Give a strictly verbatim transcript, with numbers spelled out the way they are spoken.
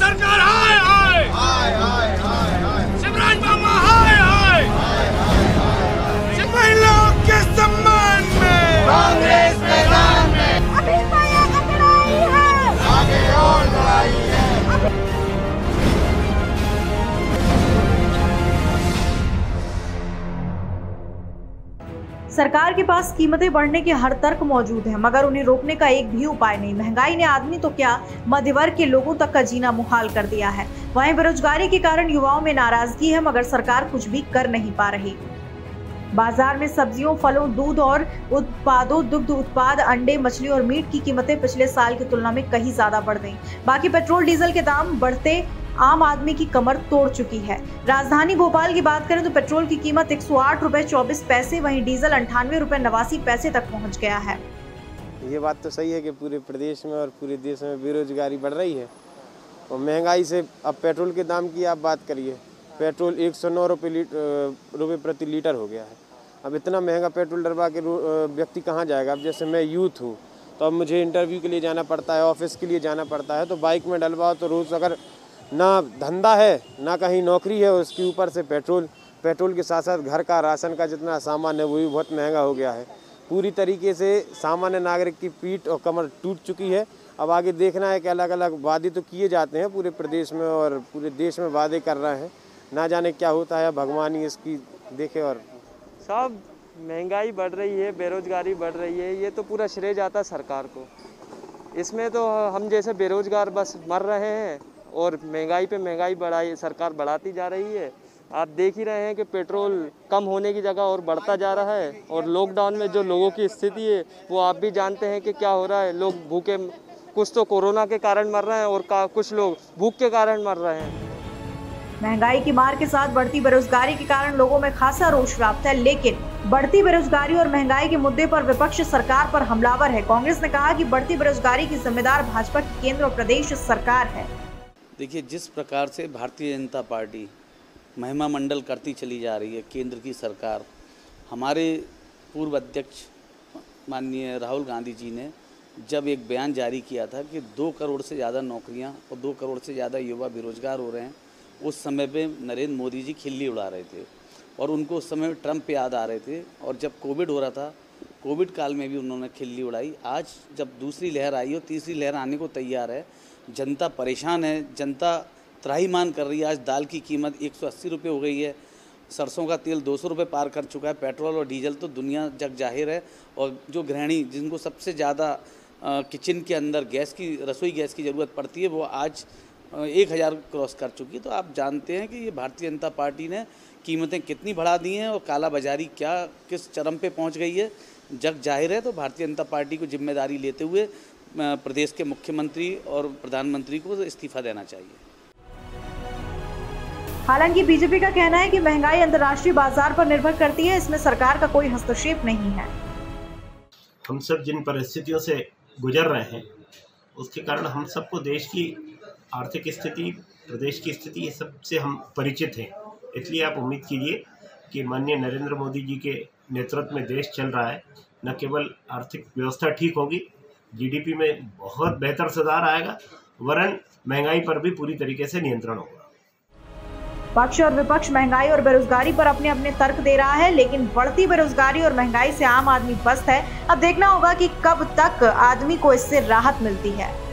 सरकार हाय हाय हाय हाय हाय शिवराज मामा हाय हाय महिलाओं के सम्मान में कांग्रेस मैदान में अभी माया अकड़ाई है, आगे और लड़ाई है। सरकार के पास कीमतें बढ़ने के हर तर्क मौजूद हैं, मगर उन्हें रोकने का एक भी उपाय नहीं। महंगाई ने आदमी तो क्या मध्यवर्ग के लोगों तक का जीना मुहाल कर दिया है। वहीं बेरोजगारी के कारण युवाओं में नाराजगी है, मगर सरकार कुछ भी कर नहीं पा रही। बाजार में सब्जियों, फलों, दूध और उत्पादों, दुग्ध उत्पाद, अंडे, मछली और मीट की कीमतें पिछले साल की तुलना में कहीं ज्यादा बढ़ गई। बाकी पेट्रोल डीजल के दाम बढ़ते आम आदमी की कमर तोड़ चुकी है। राजधानी भोपाल की बात करें तो पेट्रोल की कीमत एक सौ आठ रुपए चौबीस पैसे, वहीं डीजल अंठानवे रुपए नवासी पैसे तक पहुंच गया है। ये बात तो सही है कि पूरे प्रदेश में और पूरे देश में बेरोजगारी बढ़ रही है और महंगाई से। अब पेट्रोल के दाम की आप बात करिए, पेट्रोल एक सौ नौ रुपये प्रति लीटर हो गया है। अब इतना महंगा पेट्रोल डलवा के व्यक्ति कहाँ जाएगा। अब जैसे मैं यूथ हूँ तो अब मुझे इंटरव्यू के लिए जाना पड़ता है, ऑफिस के लिए जाना पड़ता है, तो बाइक में डलवाओ तो रोज़ अगर ना धंधा है ना कहीं नौकरी है, उसके ऊपर से पेट्रोल पेट्रोल के साथ साथ घर का राशन का जितना सामान है वो भी बहुत महंगा हो गया है। पूरी तरीके से सामान्य नागरिक की पीठ और कमर टूट चुकी है। अब आगे देखना है कि अलग अलग वादे तो किए जाते हैं पूरे प्रदेश में और पूरे देश में वादे कर रहे हैं, ना जाने क्या होता है। भगवान ही इसकी देखे। और सब महंगाई बढ़ रही है, बेरोजगारी बढ़ रही है, ये तो पूरा श्रेय जाता है सरकार को। इसमें तो हम जैसे बेरोजगार बस मर रहे हैं और महंगाई पे महंगाई बढ़ाई सरकार बढ़ाती जा रही है। आप देख ही रहे हैं कि पेट्रोल कम होने की जगह और बढ़ता जा रहा है। और लॉकडाउन में जो लोगों की स्थिति है वो आप भी जानते हैं कि क्या हो रहा है। लोग भूखे, कुछ तो कोरोना के कारण मर रहे हैं और कुछ लोग भूख के कारण मर रहे हैं। महंगाई की मार के साथ बढ़ती बेरोजगारी के कारण लोगों में खासा रोष व्याप्त है, लेकिन बढ़ती बेरोजगारी और महंगाई के मुद्दे पर विपक्ष सरकार पर हमलावर है। कांग्रेस ने कहा कि बढ़ती बेरोजगारी की जिम्मेदार भाजपा की केंद्र और प्रदेश सरकार है। देखिए, जिस प्रकार से भारतीय जनता पार्टी महिमा मंडल करती चली जा रही है, केंद्र की सरकार, हमारे पूर्व अध्यक्ष माननीय राहुल गांधी जी ने जब एक बयान जारी किया था कि दो करोड़ से ज़्यादा नौकरियां और दो करोड़ से ज़्यादा युवा बेरोजगार हो रहे हैं, उस समय पे नरेंद्र मोदी जी खिल्ली उड़ा रहे थे और उनको उस समय ट्रंप याद आ रहे थे। और जब कोविड हो रहा था, कोविड काल में भी उन्होंने खिल्ली उड़ाई। आज जब दूसरी लहर आई और तीसरी लहर आने को तैयार है, जनता परेशान है, जनता त्राहीमान कर रही है। आज दाल की कीमत एक सौ अस्सी रुपये हो गई है, सरसों का तेल दो सौ रुपये पार कर चुका है, पेट्रोल और डीजल तो दुनिया जग जाहिर है। और जो गृहिणी जिनको सबसे ज़्यादा किचन के अंदर गैस की, रसोई गैस की ज़रूरत पड़ती है, वो आज एक हज़ार क्रॉस कर चुकी है। तो आप जानते हैं कि ये भारतीय जनता पार्टी ने कीमतें कितनी बढ़ा दी हैं और काला बाजारी क्या किस चरम पे पहुंच गई है, जग जाहिर है। तो भारतीय जनता पार्टी को जिम्मेदारी लेते हुए प्रदेश के मुख्यमंत्री और प्रधानमंत्री को इस्तीफा देना चाहिए। हालांकि बीजेपी का कहना है कि महंगाई अंतर्राष्ट्रीय बाजार पर निर्भर करती है, इसमें सरकार का कोई हस्तक्षेप नहीं है। हम सब जिन परिस्थितियों से गुजर रहे हैं उसके कारण हम सबको देश की आर्थिक स्थिति, प्रदेश की स्थिति, ये सबसे हम परिचित हैं। इसलिए आप उम्मीद कीजिए कि माननीय नरेंद्र मोदी जी के नेतृत्व में देश चल रहा है। न केवल आर्थिक व्यवस्था ठीक होगी, जीडीपी में बहुत बेहतर सुधार आएगा, वरन महंगाई पर भी पूरी तरीके से नियंत्रण होगा। पक्ष और विपक्ष महंगाई और बेरोजगारी पर अपने अपने तर्क दे रहा है, लेकिन बढ़ती बेरोजगारी और महंगाई से आम आदमी पस्त है। अब देखना होगा कि कब तक आदमी को इससे राहत मिलती है।